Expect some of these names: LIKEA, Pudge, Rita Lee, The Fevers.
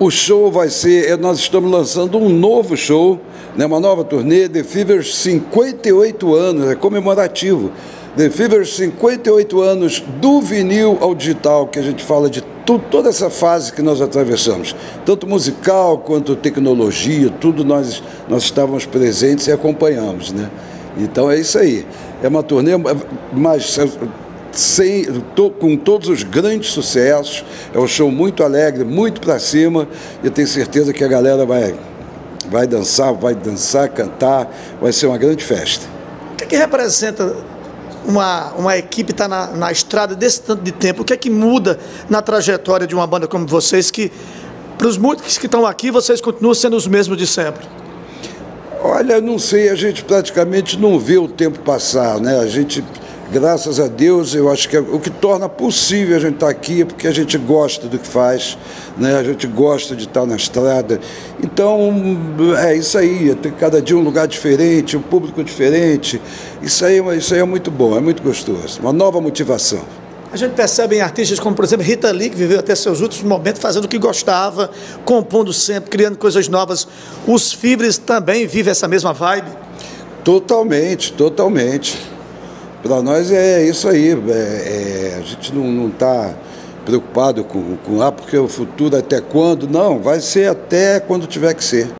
O show vai ser, nós estamos lançando um novo show, né, uma nova turnê, The Fevers 58 anos, é comemorativo. The Fevers 58 anos do vinil ao digital, que a gente fala de toda essa fase que nós atravessamos, tanto musical quanto tecnologia, tudo nós estávamos presentes e acompanhamos, né? Então é isso aí, é uma turnê, mas com todos os grandes sucessos, é um show muito alegre, muito para cima, e eu tenho certeza que a galera vai dançar, cantar, vai ser uma grande festa. O que representa uma equipe estar na estrada desse tanto de tempo? O que é que muda na trajetória de uma banda como vocês, que para os músicos que estão aqui, vocês continuam sendo os mesmos de sempre? Olha, não sei, a gente praticamente não vê o tempo passar, né? A gente, graças a Deus, eu acho que é o que torna possível a gente estar aqui, é porque a gente gosta do que faz, né? A gente gosta de estar na estrada. Então, é isso aí, tem cada dia um lugar diferente, um público diferente. Isso aí é muito bom, é muito gostoso, uma nova motivação. A gente percebe em artistas como, por exemplo, Rita Lee, que viveu até seus últimos momentos fazendo o que gostava, compondo sempre, criando coisas novas. Os Fevers também vivem essa mesma vibe? Totalmente, totalmente. Para nós é isso aí, a gente não está preocupado com porque o futuro até quando, não, vai ser até quando tiver que ser.